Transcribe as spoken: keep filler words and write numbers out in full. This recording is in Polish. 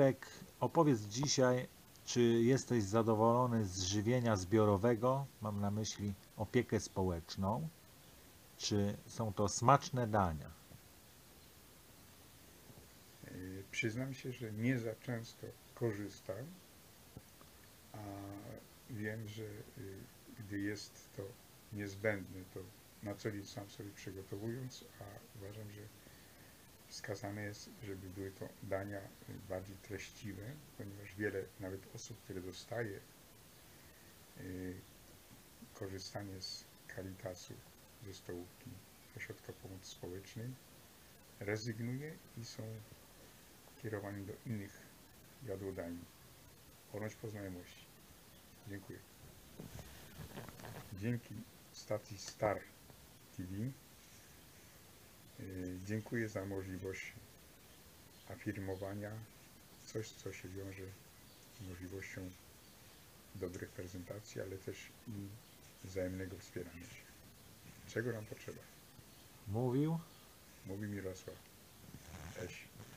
Mirek, opowiedz dzisiaj, czy jesteś zadowolony z żywienia zbiorowego, mam na myśli opiekę społeczną, czy są to smaczne dania? Przyznam się, że nie za często korzystam, a wiem, że gdy jest to niezbędne, to na co dzień sam sobie przygotowując, a uważam, że wskazane jest, żeby były to dania bardziej treściwe, ponieważ wiele nawet osób, które dostaje korzystanie z Caritasu, ze stołówki Ośrodka Pomocy Społecznej, rezygnuje i są kierowani do innych jadłodań. Ponoć po znajomości. Dziękuję. Dzięki stacji Star T V dziękuję za możliwość afirmowania coś, co się wiąże z możliwością dobrych prezentacji, ale też i wzajemnego wspierania się. Czego nam potrzeba? Mówił? Mówi Mirosław. Cześć.